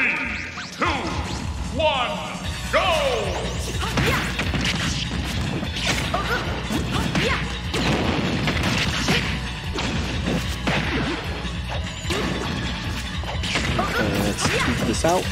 3, 2, 1, go! Let's keep this out.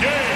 Yeah.